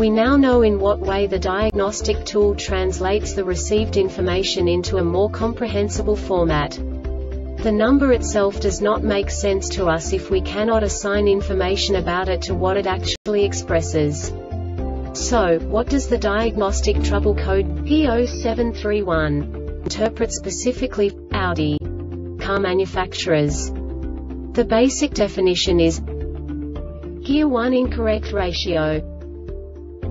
We now know in what way the diagnostic tool translates the received information into a more comprehensible format. The number itself does not make sense to us if we cannot assign information about it to what it actually expresses. So, what does the diagnostic trouble code P0731 interpret specifically for Audi car manufacturers? The basic definition is Gear 1 incorrect ratio.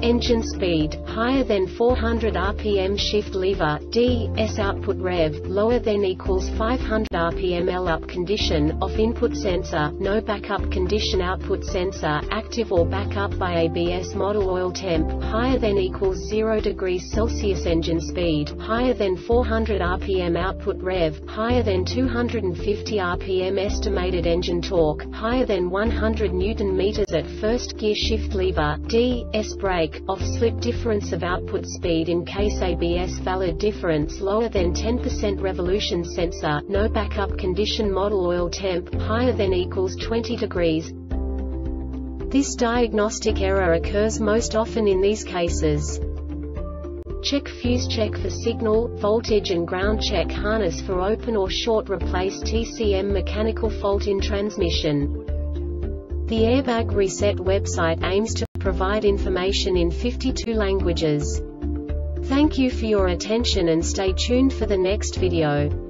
Engine speed, higher than 400 RPM, shift lever, D, S, output rev, lower than equals 500 RPM, L, up condition, off input sensor, no backup condition, output sensor, active or backup by ABS, model oil temp, higher than equals 0°C, engine speed, higher than 400 RPM, output rev, higher than 250 RPM, estimated engine torque, higher than 100 Nm at first gear, shift lever, D, S, brake, off slip, difference of output speed in case ABS, valid difference lower than 10% revolution, sensor, no backup condition, model oil temp, higher than equals 20°. This diagnostic error occurs most often in these cases. Check fuse, check for signal, voltage and ground, check harness for open or short, replace TCM. Mechanical fault in transmission. The Airbag Reset website aims to provide information in 52 languages. Thank you for your attention and stay tuned for the next video.